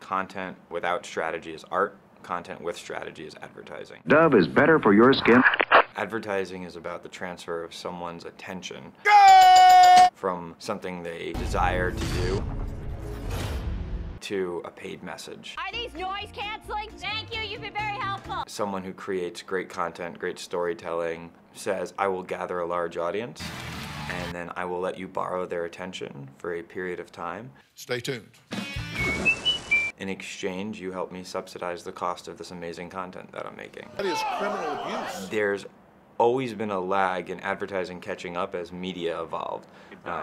Content without strategy is art. Content with strategy is advertising. Dove is better for your skin. Advertising is about the transfer of someone's attention from something they desire to do to a paid message. Are these noise canceling? Thank you, you've been very helpful. Someone who creates great content, great storytelling, says, I will gather a large audience, and then I will let you borrow their attention for a period of time. Stay tuned. In exchange, you help me subsidize the cost of this amazing content that I'm making. That is criminal abuse. There's always been a lag in advertising catching up as media evolved.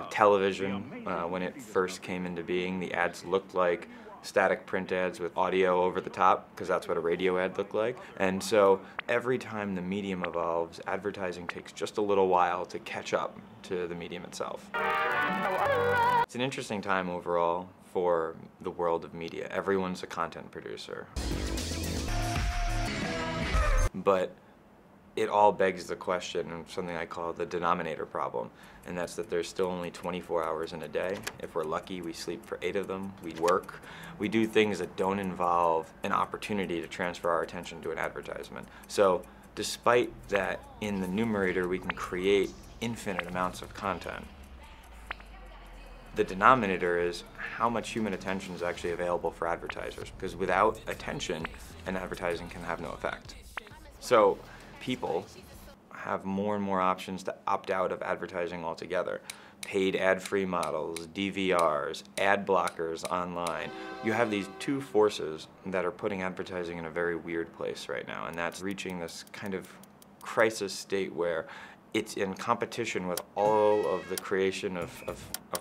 Television, when it first came into being, the ads looked like static print ads with audio over the top, because that's what a radio ad looked like. And so every time the medium evolves, advertising takes just a little while to catch up to the medium itself. It's an interesting time overall for the world of media. Everyone's a content producer. But it all begs the question of something I call the denominator problem, and that's that there's still only 24 hours in a day. If we're lucky, we sleep for 8 of them, we work. We do things that don't involve an opportunity to transfer our attention to an advertisement. So despite that, in the numerator, we can create infinite amounts of content. The denominator is how much human attention is actually available for advertisers, because without attention, an advertising can have no effect. So people have more and more options to opt out of advertising altogether. Paid ad-free models, DVRs, ad blockers online. You have these two forces that are putting advertising in a very weird place right now, and that's reaching this kind of crisis state where it's in competition with all of the creation of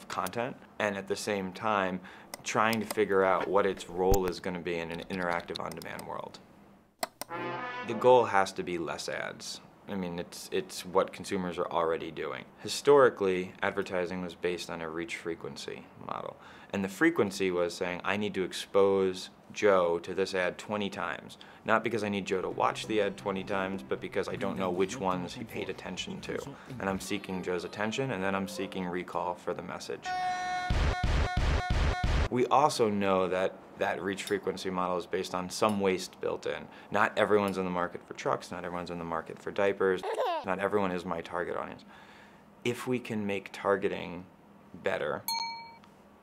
content, and at the same time trying to figure out what its role is going to be in an interactive on-demand world. The goal has to be less ads. I mean, it's what consumers are already doing. Historically, advertising was based on a reach frequency model. And the frequency was saying, I need to expose Joe to this ad 20 times. Not because I need Joe to watch the ad 20 times, but because I don't know which ones he paid attention to. And I'm seeking Joe's attention, and then I'm seeking recall for the message. We also know that that reach frequency model is based on some waste built in. Not everyone's in the market for trucks, not everyone's in the market for diapers, not everyone is my target audience. If we can make targeting better,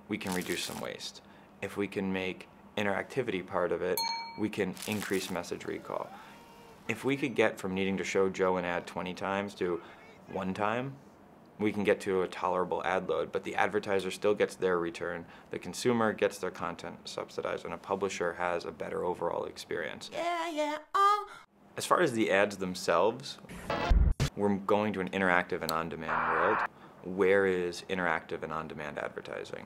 we can reduce some waste. If we can make interactivity part of it, we can increase message recall. If we could get from needing to show Joe an ad 20 times to 1 time, we can get to a tolerable ad load, but the advertiser still gets their return, the consumer gets their content subsidized, and a publisher has a better overall experience. As far as the ads themselves, we're going to an interactive and on-demand world. Where is interactive and on-demand advertising?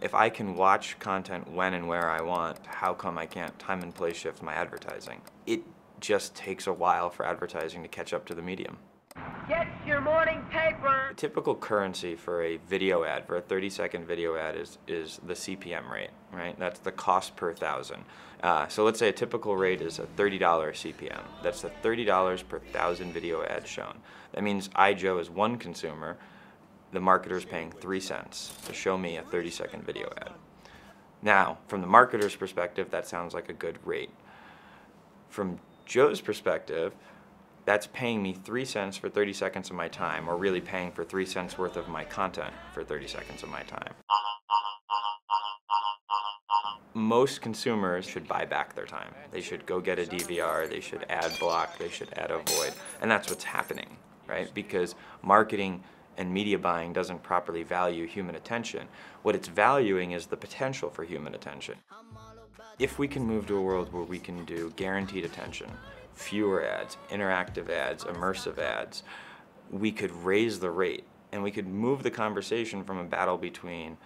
If I can watch content when and where I want, how come I can't time and place shift my advertising? It just takes a while for advertising to catch up to the medium. Get your morning paper! The typical currency for a video ad, for a 30-second video ad, is the CPM rate, right? That's the cost per thousand. So let's say a typical rate is a $30 CPM. That's the $30 per thousand video ad shown. That means I, Joe, is one consumer, the marketer's paying 3 cents to show me a 30-second video ad. Now, from the marketer's perspective, that sounds like a good rate. From Joe's perspective, that's paying me 3 cents for 30 seconds of my time, or really paying for 3 cents worth of my content for 30 seconds of my time. Most consumers should buy back their time. They should go get a DVR, they should ad block, they should ad avoid, and that's what's happening, right? Because marketing and media buying doesn't properly value human attention. What it's valuing is the potential for human attention. If we can move to a world where we can do guaranteed attention, fewer ads, interactive ads, immersive ads, we could raise the rate, and we could move the conversation from a battle between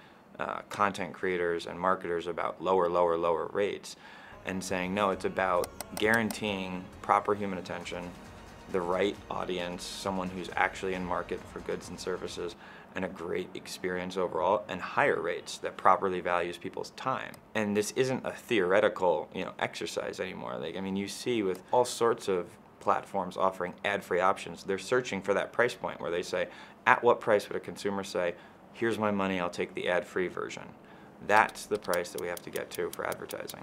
content creators and marketers about lower rates, and saying, no, it's about guaranteeing proper human attention, the right audience, someone who's actually in market for goods and services, and a great experience overall, and higher rates that properly values people's time. And this isn't a theoretical, exercise anymore. Like, I mean, you see with all sorts of platforms offering ad-free options, they're searching for that price point where they say, at what price would a consumer say, here's my money, I'll take the ad-free version. That's the price that we have to get to for advertising.